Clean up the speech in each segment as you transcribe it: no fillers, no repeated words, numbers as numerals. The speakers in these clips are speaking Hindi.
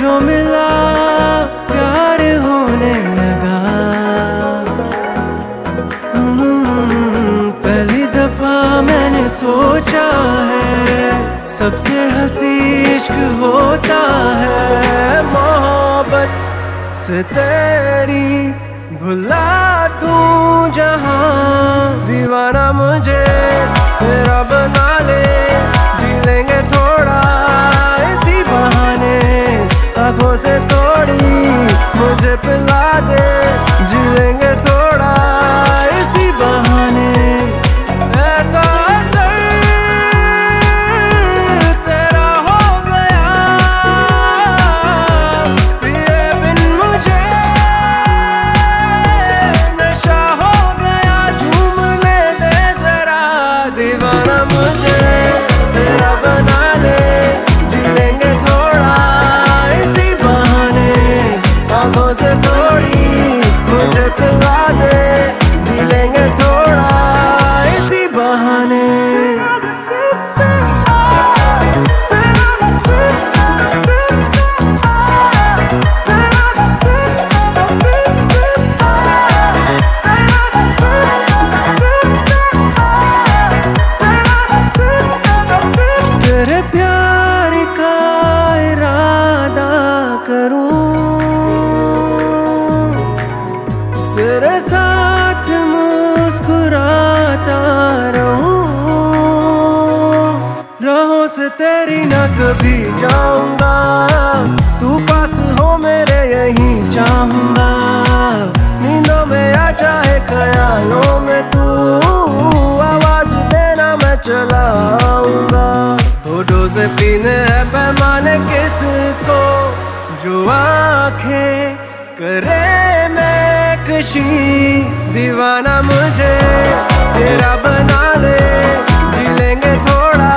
जो मिला प्यार होने लगा, पहली दफा मैंने सोचा है सबसे हंसी इश्क होता है। मोहब्बत से तेरी भुला दूं जहां, दीवाना मुझे तेरा बना ले, जी लेंगे थोड़ा इसी बहाने, आँखों से थोड़ी मुझे पिला दे, जी लेंगे थोड़ा इसी बहाने। ऐसा असर तेरा हो गया पिए बिन मुझे नशा हो गया, झूमने दे जरा दीवाना मुझे तेरा बना ले, जी लेंगे थोड़ा आँखों से थोड़ी मुझे पिला दे, जी लेंगे थोड़ा इसी बहाने। तेरे प्यार का इरादा करूं, तेरे साथ मुस्कुराता रहूं, राहों से तेरी न कभी जाऊंगा, तू पास हो मेरे यहीं चाहूंगा, नींदों में आ जाए ख्यालों में तू, आवाज देना मैं चला आऊंगा, होठों से पीने है पैमाने किसको, जो आंखें करे मैं दीवाना मुझे तेरा बना ले, जी लेंगे थोड़ा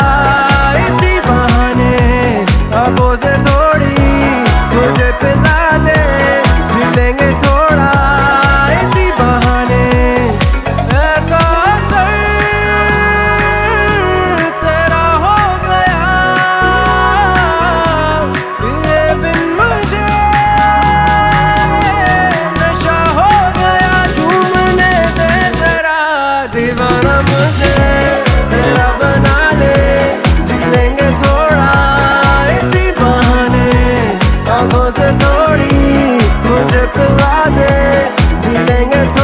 इसी बहाने, आँखों से थोड़ी मुझे पिला दे, जी लेंगे थोड़ा इसी बहाने। ऐसा असर तेरा हो गया पिए बिन मुझे दीवाना मुझे तेरा बना ले, जी लेंगे थोड़ा इसी बहाने, आँखों से थोड़ी मुझे पिला दे, जी लेंगे।